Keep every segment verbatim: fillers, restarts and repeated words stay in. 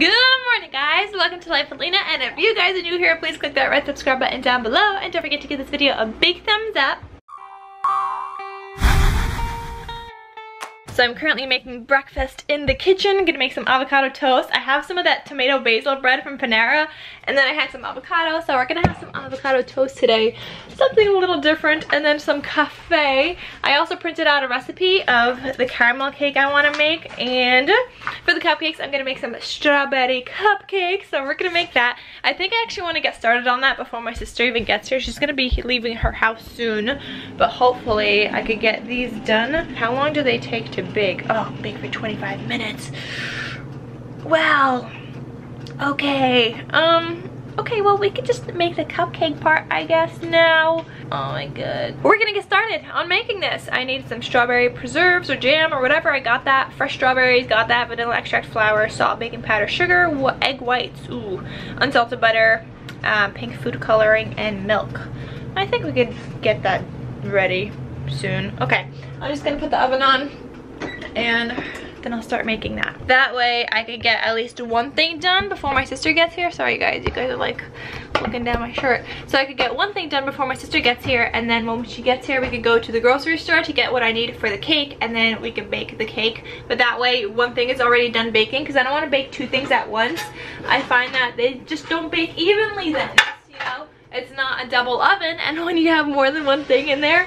Good morning, guys. Welcome to Life with Lena, and if you guys are new here, please click that red subscribe button down below, and don't forget to give this video a big thumbs up. So I'm currently making breakfast in the kitchen. I'm gonna make some avocado toast. I have some of that tomato basil bread from Panera, and then I had some avocado, so we're gonna have some avocado toast today. Something a little different, and then some cafe. I also printed out a recipe of the caramel cake I wanna make, and for the cupcakes, I'm gonna make some strawberry cupcakes, so we're gonna make that. I think I actually wanna get started on that before my sister even gets here. She's gonna be leaving her house soon, but hopefully I could get these done. How long do they take to bake? Oh, bake for twenty-five minutes. Wow. Okay. Um. Okay, well, we could just make the cupcake part, I guess, now. Oh my god. We're gonna get started on making this. I need some strawberry preserves or jam or whatever. I got that. Fresh strawberries, got that. Vanilla extract, flour, salt, baking powder, sugar, egg whites, ooh, unsalted butter, um, pink food coloring, and milk. I think we could get that ready soon. Okay, I'm just gonna put the oven on, and then I'll start making that. That way I could get at least one thing done before my sister gets here. Sorry guys, you guys are like looking down my shirt. So I could get one thing done before my sister gets here, and then when she gets here we could go to the grocery store to get what I need for the cake, and then we could bake the cake. But that way one thing is already done baking, because I don't want to bake two things at once. I find that they just don't bake evenly then, you know? It's not a double oven, and when you have more than one thing in there,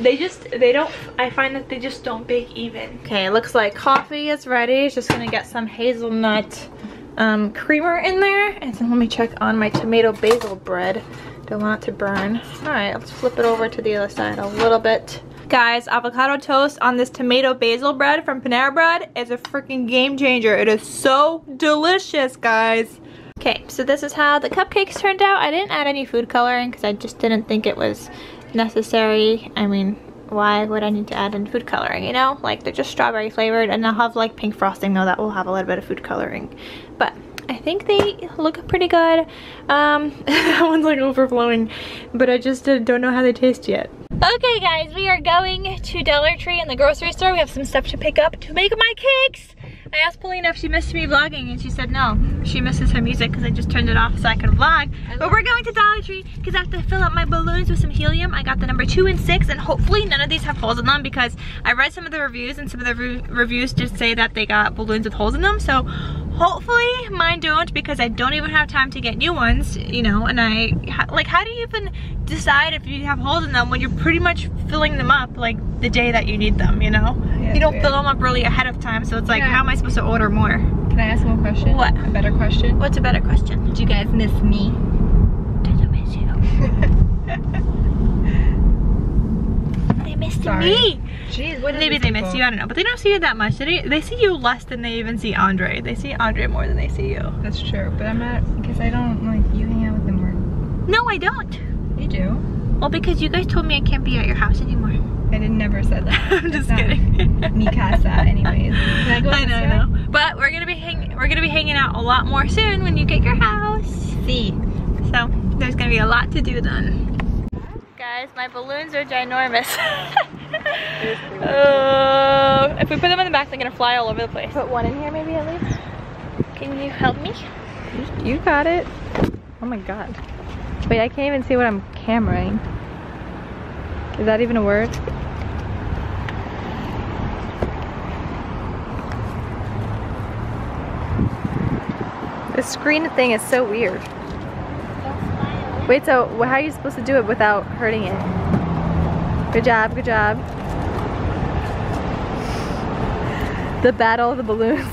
They just, they don't, I find that they just don't bake even. Okay, it looks like coffee is ready. Just gonna get some hazelnut um, creamer in there. And then let me check on my tomato basil bread. Don't want it to burn. All right, let's flip it over to the other side a little bit. Guys, avocado toast on this tomato basil bread from Panera Bread is a freaking game changer. It is so delicious, guys. Okay, so this is how the cupcakes turned out. I didn't add any food coloring because I just didn't think it was necessary. I mean, why would I need to add in food coloring, you know? Like, they're just strawberry flavored, and I'll have like pink frosting though. That will have a little bit of food coloring, but I think they look pretty good. Um, that one's like overflowing, but I just uh, don't know how they taste yet. Okay guys, we are going to Dollar Tree and the grocery store. We have some stuff to pick up to make my cakes. I asked Paulina if she missed me vlogging, and she said no. She misses her music because I just turned it off so I could vlog. But we're going to Dollar Tree because I have to fill up my balloons with some helium. I got the number two and six, and hopefully none of these have holes in them, because I read some of the reviews, and some of the re reviews just say that they got balloons with holes in them. So hopefully mine don't, because I don't even have time to get new ones, you know. And I, like, how do you even decide if you have holes in them when you're pretty much filling them up like the day that you need them, you know? Yeah, you don't weird. fill them up really ahead of time, so it's like, yeah. How am I supposed to order more? Can I ask one question? What? A better question? What's a better question? Did you guys miss me? Did I miss you? They missed Sorry. me! Jeez, what Maybe they people? miss you, I don't know. But they don't see you that much. They, they see you less than they even see Andre. They see Andre more than they see you. That's true, but I'm not, because I don't, like, you hang out with them more. No, I don't. You do. Well, because you guys told me I can't be at your house anymore. I didn't never said that. I'm just kidding. Mi casa, anyways. I know, I know. But we're gonna be hang we're gonna be hanging out a lot more soon when you get your house. See. So there's gonna be a lot to do then. Guys, my balloons are ginormous. uh, if we put them in the back, they're gonna fly all over the place. Put one in here, maybe at least. Can you help me? You got it. Oh my god. Wait, I can't even see what I'm cameraing. Is that even a word? The screen thing is so weird. Wait, so how are you supposed to do it without hurting it? Good job, good job. The battle of the balloons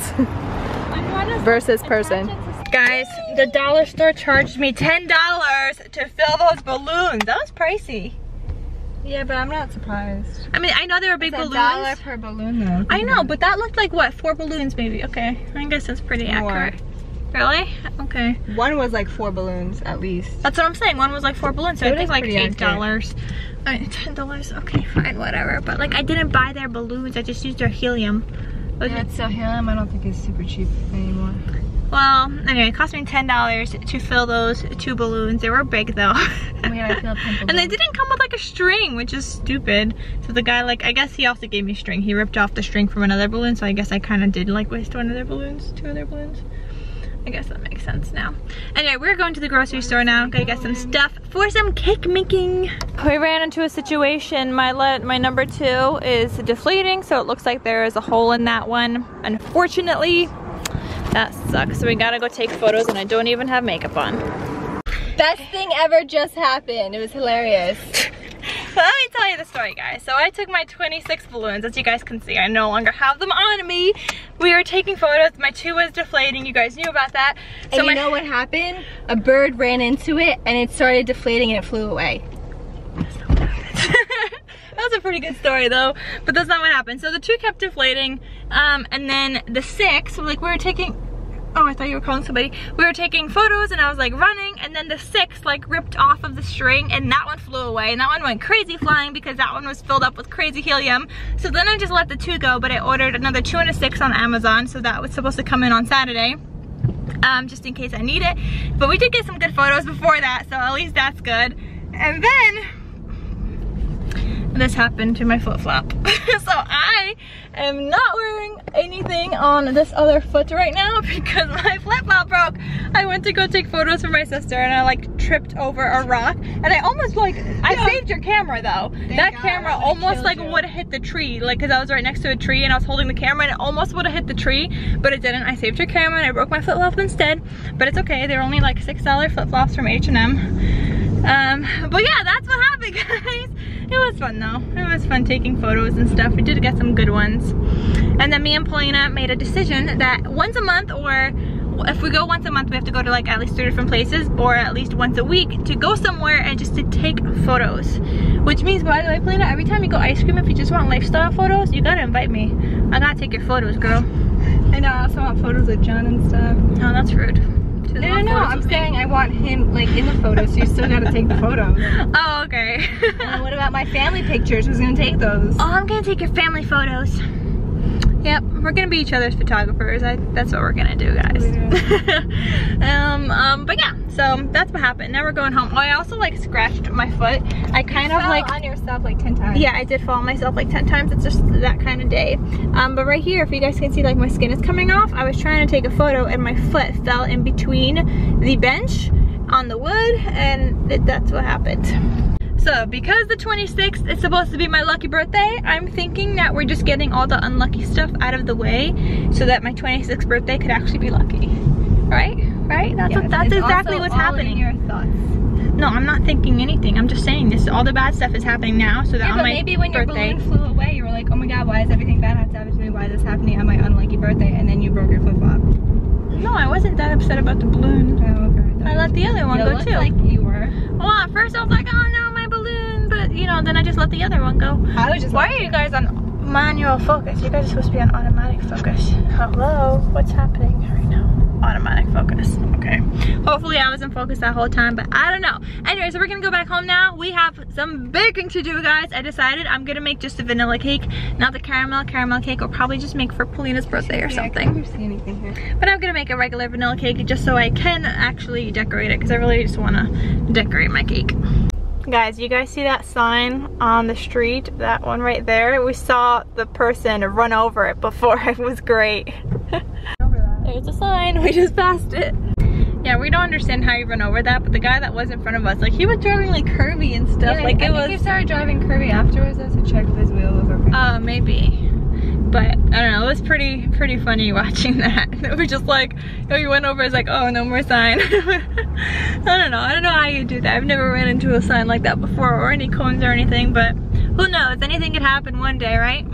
versus person. Guys, the dollar store charged me ten dollars to fill those balloons. That was pricey. Yeah, but I'm not surprised. I mean, I know they were big balloons. A dollar per balloon though. I know, but that looked like, what, four balloons maybe? Okay, I guess that's pretty accurate. Really? Okay. One was like four balloons at least. That's what I'm saying. One was like four balloons, so I think like eight dollars. I mean, ten dollars, okay, fine, whatever. But like, I didn't buy their balloons, I just used their helium. Yeah, it's still helium. I don't think it's super cheap anymore. Well, anyway, it cost me ten dollars to fill those two balloons. They were big though. Oh my god, I feel and they didn't come with like a string, which is stupid. So the guy, like, I guess he also gave me string. He ripped off the string from another balloon, so I guess I kind of did like waste one of their balloons, two of their balloons. I guess that makes sense now. Anyway, we're going to the grocery store now. Gotta get some stuff for some cake making. We ran into a situation. My lead, my number two is deflating, so it looks like there is a hole in that one. Unfortunately, that sucks. So we gotta go take photos, and I don't even have makeup on. Best thing ever just happened. It was hilarious. So let me tell you the story, guys. So I took my twenty-six balloons, as you guys can see. I no longer have them on me. We were taking photos. My two was deflating. You guys knew about that. So and you my know what happened? A bird ran into it, and it started deflating, and it flew away. That's not what happened. That was a pretty good story, though. But that's not what happened. So the two kept deflating, um, and then the six, like, we were taking... Oh, I thought you were calling somebody. We were taking photos, and I was like running, and then the six like ripped off of the string, and that one flew away, and that one went crazy flying because that one was filled up with crazy helium. So then I just let the two go, but I ordered another two and a six on Amazon, so that was supposed to come in on Saturday, um, just in case I need it. But we did get some good photos before that, so at least that's good. And then this happened to my flip-flop. So I am not wearing anything on this other foot right now because my flip-flop broke. I went to go take photos for my sister, and I like tripped over a rock, and I almost like, I yeah. saved your camera though. Thank that God, camera almost like would have hit the tree, like, cause I was right next to a tree and I was holding the camera, and it almost would have hit the tree, but it didn't. I saved your camera, and I broke my flip-flop instead, but it's okay. They're only like six dollar flip-flops from H and M. Um, but yeah, that's what happened, guys. It was fun though. It was fun taking photos and stuff. We did get some good ones. And then me and Paulina made a decision that once a month, or if we go once a month, we have to go to like at least three different places, or at least once a week, to go somewhere and just to take photos. Which means, by the way, Paulina, every time you go ice cream, if you just want lifestyle photos, you gotta invite me. I gotta take your photos, girl. I know, I also want photos with John and stuff. Oh, that's rude. No, no, no, I'm saying I want him like in the photos, so you still gotta take the photos. Oh, okay. And what about my family pictures? Who's gonna take those? Oh, I'm gonna take your family photos. Yep, we're gonna be each other's photographers. I, that's what we're gonna do, guys. um, um, but yeah, so that's what happened. Now we're going home. Oh, I also like scratched my foot. I kind you of fell like on yourself like ten times. Yeah, I did fall on myself like ten times. It's just that kind of day. Um, but right here, if you guys can see, like my skin is coming off. I was trying to take a photo, and my foot fell in between the bench on the wood, and it, that's what happened. So because the twenty-sixth is supposed to be my lucky birthday, I'm thinking that we're just getting all the unlucky stuff out of the way so that my twenty-sixth birthday could actually be lucky. Right? Right? That's, yes, what, that's exactly what's happening. Your thoughts. No, I'm not thinking anything. I'm just saying this. All the bad stuff is happening now, so that yeah, on but my maybe when birthday, your balloon flew away, you were like, oh my God, why is everything bad happening to me? Why is this happening on my unlucky birthday? And then you broke your flip-flop. No, I wasn't that upset about the balloon. Oh, okay. I let the other one go too. Like you were. Well, at first I was like, oh no, my balloon, but you know, then I just let the other one go. I was just. Why are you guys on manual focus? You guys are supposed to be on automatic focus. Hello, what's happening right now? Automatic focus. Okay. Hopefully I was in focus that whole time, but I don't know. Anyway, so we're gonna go back home now. We have some baking to do, guys. I decided I'm gonna make just a vanilla cake, not the caramel. Caramel cake I'll probably just make for Paulina's birthday or yeah, something. I can't see anything here. But I'm gonna make a regular vanilla cake just so I can actually decorate it, because I really just wanna decorate my cake. Guys, you guys see that sign on the street? That one right there? We saw the person run over it before. It was great. There's a sign, we just passed it. Yeah, we don't understand how you run over that, but the guy that was in front of us, like he was driving like curvy and stuff. Yeah, like I it think was. He started driving curvy afterwards, though, to check if his wheel was over. Oh, uh, maybe. But I don't know, it was pretty pretty funny watching that. It was just like, oh, you went over, it's like, oh, no more sign. I don't know, I don't know how you do that. I've never ran into a sign like that before, or any cones or anything, but who knows? Anything could happen one day, right?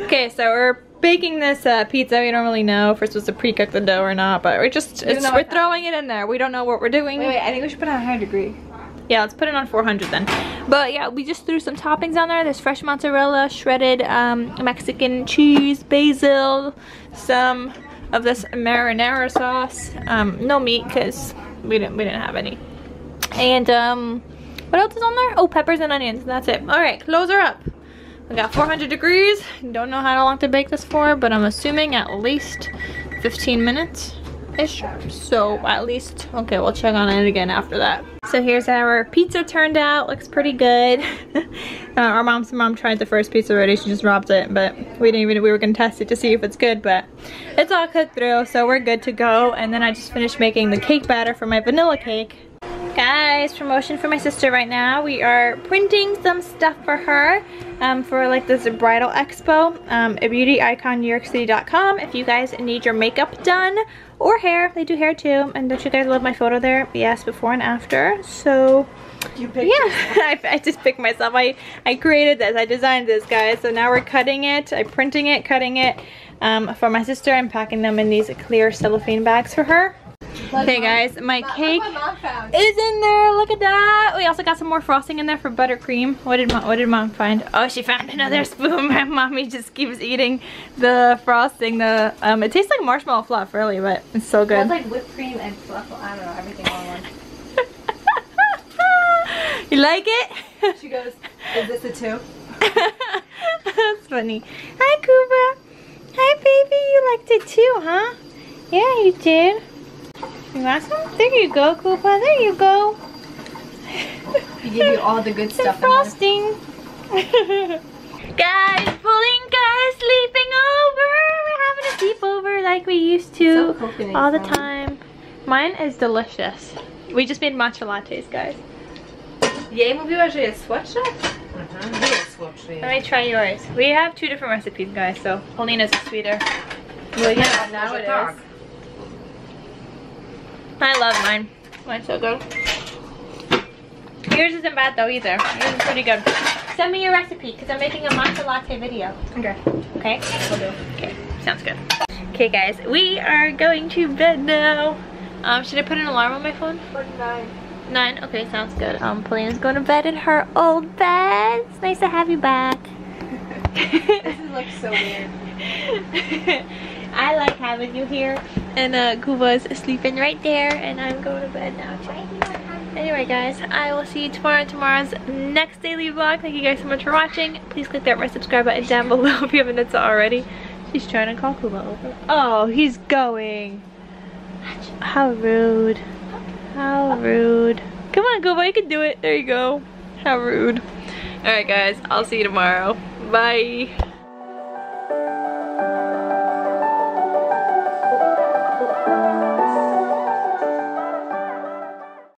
Okay, so we're baking this uh, pizza. We don't really know if we're supposed to pre-cook the dough or not, but we're just, it's, we're throwing it in there. We don't know what we're doing. Wait, wait, I think we should put it on a higher degree. Yeah, let's put it on four hundred then. But yeah, we just threw some toppings on there. There's fresh mozzarella, shredded um, Mexican cheese, basil, some of this marinara sauce. Um, no meat, because we didn't, we didn't have any. And um, what else is on there? Oh, peppers and onions, and that's it. All right, close her up. We got four hundred degrees. Don't know how long to bake this for, but I'm assuming at least fifteen minutes. ish. So at least, okay, we'll check on it again after that. So here's how our pizza turned out. Looks pretty good. uh, our mom's mom tried the first pizza already. She just dropped it, but we didn't even, we were gonna test it to see if it's good, but it's all cooked through, so we're good to go. And then I just finished making the cake batter for my vanilla cake. Guys, promotion for my sister right now. We are printing some stuff for her um, for like this bridal expo, um, a beauty icon, New York City dot com. If you guys need your makeup done or hair, they do hair too. And don't you guys love my photo there? Yes, before and after. So you picked yeah, I, I just picked myself. I, I created this, I designed this, guys. So now we're cutting it, I'm printing it, cutting it um, for my sister and packing them in these clear cellophane bags for her. Okay guys, my cake is in there. Look at that. We also got some more frosting in there for buttercream. What did mom, what did mom find? Oh, she found another spoon. My mommy just keeps eating the frosting. The um, it tastes like marshmallow fluff, really, but it's so good. It's like whipped cream and fluff. I don't know, everything all in one. You like it? She goes, "Is this a two?" That's funny. Hi, Kuba. Hi, baby. You liked it too, huh? Yeah, you did. You want some? There you go, Koopa. There you go. We give you all the good stuff. Frosting. Guys, Paulinka is sleeping over. We're having a sleepover like we used to so all the time. Mine is delicious. We just made matcha lattes, guys. Jej mówiła, że jest słodsze? Let me try yours. We have two different recipes, guys. So Paulina's is sweeter. Well, yeah, now it is. I love mine. Mine's so good. Yours isn't bad though either. Yours is pretty good. Send me your recipe because I'm making a matcha latte video. Okay. Okay? We'll do. Okay. Sounds good. Okay guys, we are going to bed now. Um, should I put an alarm on my phone? For nine. Nine? Okay, sounds good. Um, Paulina's going to bed in her old bed. It's nice to have you back. This is like so weird. I like having you here. And uh, Kuba's sleeping right there, and I'm going to bed now. Anyway guys, I will see you tomorrow in tomorrow's next daily vlog. Thank you guys so much for watching. Please click that red subscribe button down below if you haven't done so already. She's trying to call Kuba over. Oh, he's going. How rude. How rude. Come on Kuba, you can do it. There you go. How rude. Alright guys, I'll see you tomorrow. Bye.